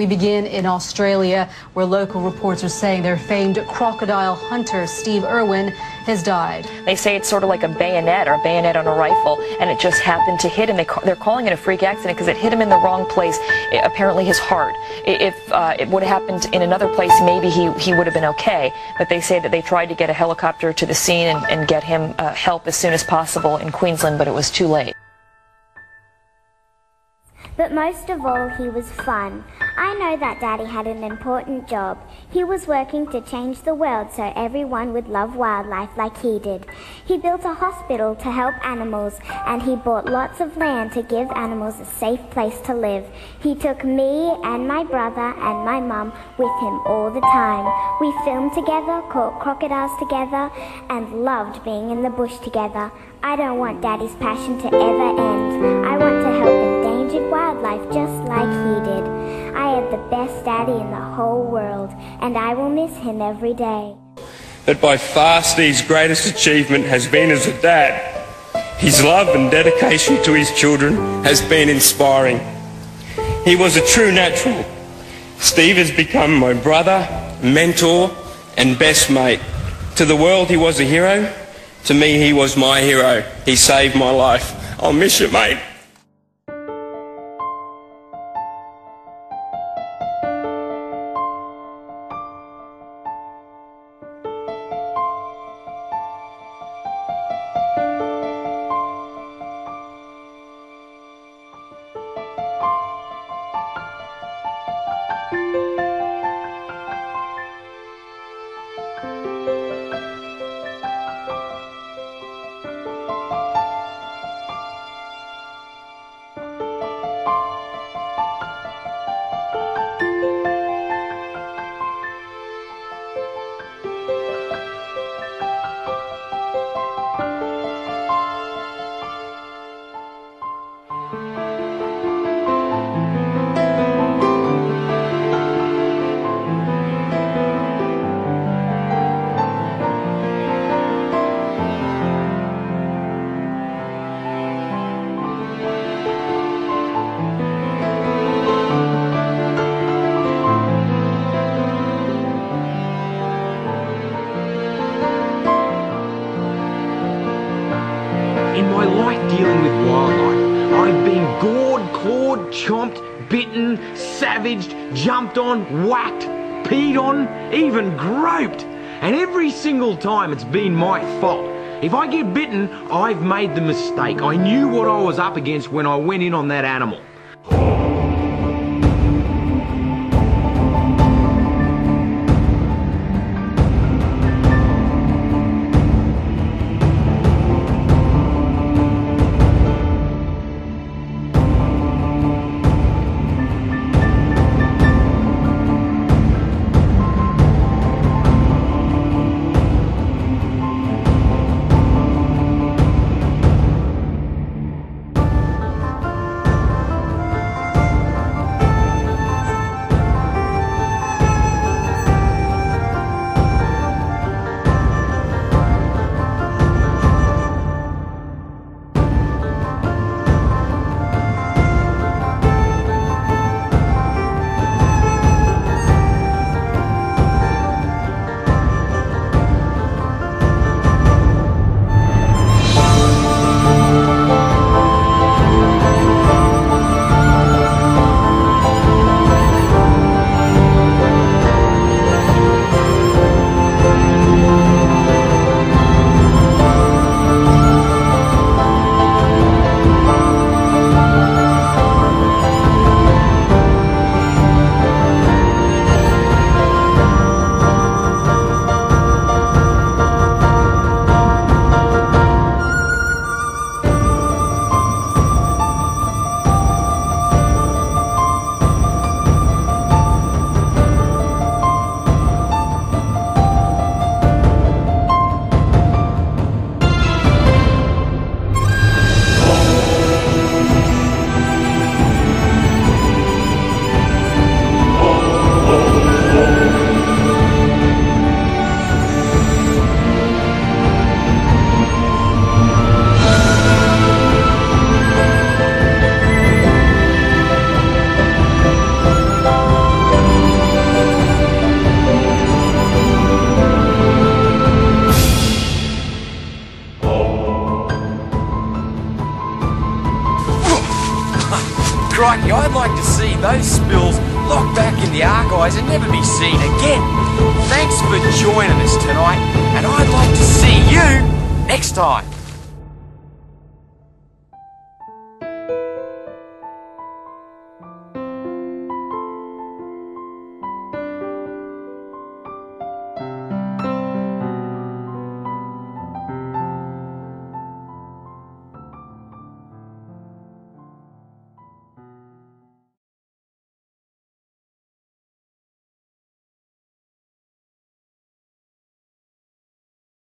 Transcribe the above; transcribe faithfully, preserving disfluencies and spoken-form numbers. We begin in Australia, where local reports are saying their famed crocodile hunter, Steve Irwin, has died. They say it's sort of like a bayonet or a bayonet on a rifle, and it just happened to hit him. They ca they're calling it a freak accident because it hit him in the wrong place, it, apparently his heart. If uh, it would have happened in another place, maybe he, he would have been okay. But they say that they tried to get a helicopter to the scene and, and get him uh, help as soon as possible in Queensland, but it was too late. But most of all, he was fun. I know that Daddy had an important job. He was working to change the world so everyone would love wildlife like he did. He built a hospital to help animals, and he bought lots of land to give animals a safe place to live. He took me and my brother and my mum with him all the time. We filmed together, caught crocodiles together, and loved being in the bush together. I don't want Daddy's passion to ever end. I want to help wildlife just like he did. I have the best daddy in the whole world, and I will miss him every day. But by far Steve's greatest achievement has been as a dad. His love and dedication to his children has been inspiring. He was a true natural. Steve has become my brother, mentor and best mate. To the world he was a hero. To me he was my hero. He saved my life. I'll miss you, mate. Dealing with wildlife, I've been gored, clawed, chomped, bitten, savaged, jumped on, whacked, peed on, even groped. And every single time it's been my fault. If I get bitten, I've made the mistake. I knew what I was up against when I went in on that animal. Crikey, I'd like to see those spills locked back in the archives and never be seen again. Thanks for joining us tonight, and I'd like to see you next time.